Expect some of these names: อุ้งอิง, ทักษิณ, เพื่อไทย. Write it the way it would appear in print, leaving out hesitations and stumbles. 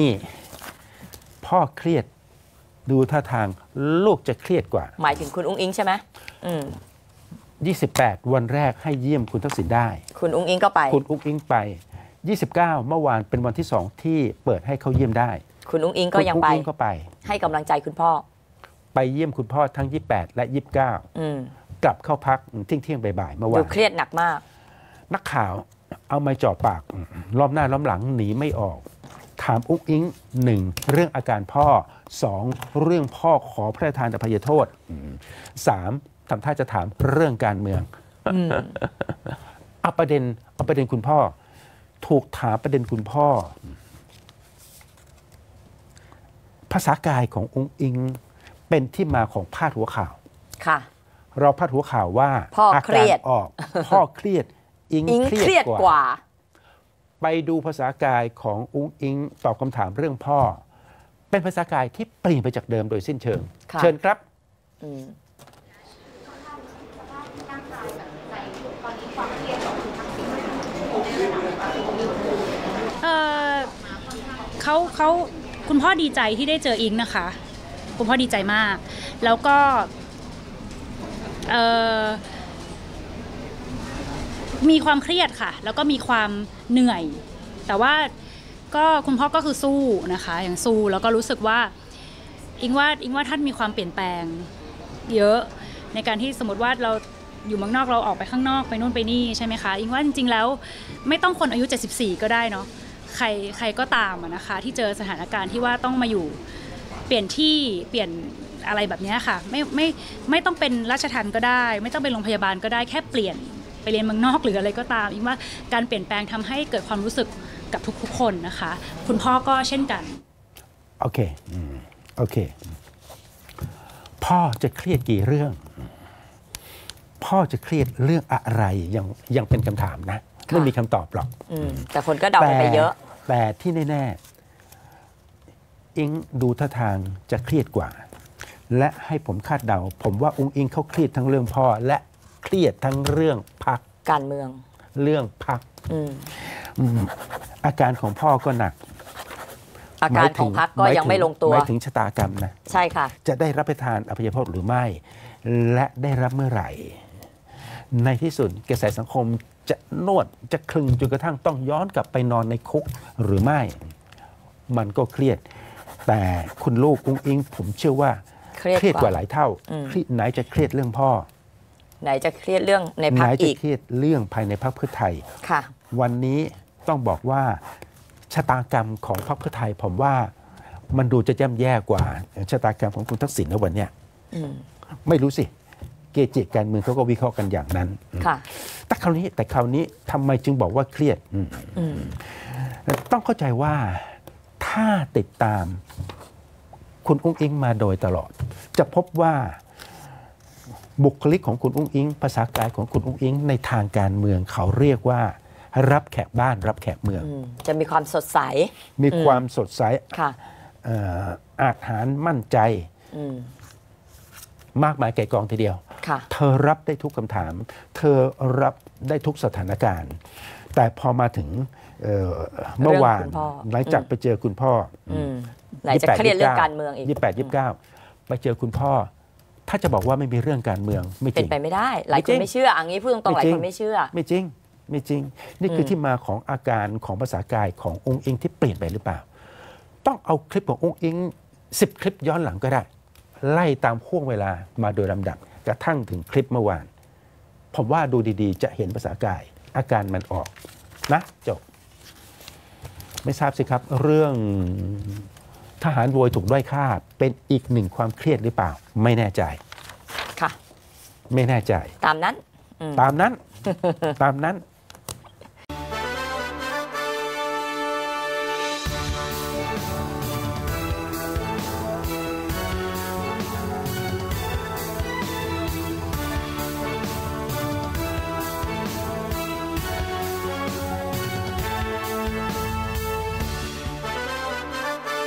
นี่พ่อเครียดดูท่าทางลูกจะเครียดกว่าหมายถึงคุณอุ้งอิงใช่ไหม28วันแรกให้เยี่ยมคุณทักษิณได้คุณอุ้งอิงก็ไปคุณอุ้งอิงไป29เมื่อวานเป็นวันที่2ที่เปิดให้เขาเยี่ยมได้คุณอุ้งอิงก็ยังไปให้กำลังใจคุณพ่อไปเยี่ยมคุณพ่อทั้ง28และ29กลับเข้าพักเที่ยงบ่ายเมื่อวานดูเครียดหนักมากนักข่าวเอาไม้จ่อปากล้อมหน้าล้อมหลังหนีไม่ออกถามอุ๊กอิ๊ง1เรื่องอาการพ่อ2เรื่องพ่อขอพระราชทานอภัยโทษ3ทำท่าจะถามเรื่องการเมืองเอาประเด็นคุณพ่อถูกถามประเด็นคุณพ่อภาษากายของอุ๊กอิ๊งเป็นที่มาของพาดหัวข่าวค่ะเราพาดหัวข่าวว่าอาการออกพ่อเครียดอิ๊งเครียดกว่าไปดูภาษากายของอุ๊งอิ๊งตอบคำถามเรื่องพ่อเป็นภาษากายที่เปลี่ยนไปจากเดิมโดยสิ้นเชิงเชิญครับเขาคุณพ่อดีใจที่ได้เจออิ๊งนะคะคุณพ่อดีใจมากแล้วก็มีความเครียดค่ะแล้วก็มีความเหนื่อยแต่ว่าก็คุณพ่อก็คือสู้นะคะอย่างสู้แล้วก็รู้สึกว่าอิงว่าท่านมีความเปลี่ยนแปลงเยอะในการที่สมมติว่าเราอยู่เมืองนอกเราออกไปข้างนอกไปนู่นไปนี่ใช่ไหมคะอิงว่าจริงๆแล้วไม่ต้องคนอายุ74ก็ได้เนาะใครก็ตามนะคะที่เจอสถานการณ์ที่ว่าต้องมาอยู่เปลี่ยนที่เปลี่ยนอะไรแบบนี้ค่ะไม่ต้องเป็นราชทัณฑ์ก็ได้ไม่ต้องเป็นโรงพยาบาลก็ได้แค่เปลี่ยนไปเรียนเมืองนอกหรืออะไรก็ตามอิงว่าการเปลี่ยนแปลงทำให้เกิดความรู้สึกกับทุกๆคนนะคะคุณพ่อก็เช่นกันโอเคพ่อจะเครียดกี่เรื่องพ่อจะเครียดเรื่องอะไรยังเป็นคำถามนะไม่มีคำตอบหรอกแต่คนก็เดาไปเยอะแต่ที่แน่ๆอิงดูท่าทางจะเครียดกว่าและให้ผมคาดเดาผมว่าอุ๊งอิงเขาเครียดทั้งเรื่องพ่อและเครียดทั้งเรื่องพรรคการเมืองเรื่องพรรคอาการของพ่อก็หนักอาการของพรรคก็ยังไม่ลงตัวไม่ถึงชะตากรรมนะใช่ค่ะจะได้รับประทานอภัยโทษหรือไม่และได้รับเมื่อไหร่ในที่สุดกระแสสังคมจะนวดจะคลึงจนกระทั่งต้องย้อนกลับไปนอนในคุกหรือไม่มันก็เครียดแต่คุณลูกอุ๊งอิ๊งผมเชื่อว่าเครียดกว่าหลายเท่าไหนจะเครียดเรื่องพ่อไหนจะเครียดเรื่องในพรรคอีกไหนจะเครียดเรื่องภายในพรรคเพื่อไทยค่ะวันนี้ต้องบอกว่าชะตากรรมของพรรคเพื่อไทยผมว่ามันดูจะย่ำแย่กว่าชะตากรรมของคุณทักษิณในวันเนี้ยไม่รู้สิเกจิการเมืองเขาก็วิเคราะห์กันอย่างนั้นค่ะแต่คราวนี้ทำไมจึงบอกว่าเครียดต้องเข้าใจว่าถ้าติดตามคุณอุ๊งอิ๊งมาโดยตลอดจะพบว่าบุคลิกของคุณอุ๊งอิ๊งภาษากายของคุณอุ๊งอิ๊งในทางการเมืองเขาเรียกว่ารับแขกบ้านรับแขกเมืองจะมีความสดใสมีความสดใสอาจหารมั่นใจมากมายไก่กองทีเดียวเธอรับได้ทุกคำถามเธอรับได้ทุกสถานการณ์แต่พอมาถึงเมื่อวานหลังจากไปเจอคุณพ่อไหนจะเครียดเรื่องการเมืองอีก28 29ไปเจอคุณพ่อถ้าจะบอกว่าไม่มีเรื่องการเมืองไม่จริงเป็นไปไม่ได้หลายคนไม่เชื่ออันนี้พูดตรงๆหลายคนไม่เชื่อไม่จริงนี่คือที่มาของอาการของภาษากายขององค์อิงที่เปลี่ยนไปหรือเปล่าต้องเอาคลิปขององค์อิง10คลิปย้อนหลังก็ได้ไล่ตามห่วงเวลามาโดยลำดับกระทั่งถึงคลิปเมื่อวานผมว่าดูดีๆจะเห็นภาษากายอาการมันออกนะจบไม่ทราบสิครับเรื่องทหารรวยถูกด้อยค่าเป็นอีกหนึ่งความเครียดหรือเปล่าไม่แน่ใจค่ะไม่แน่ใจตามนั้น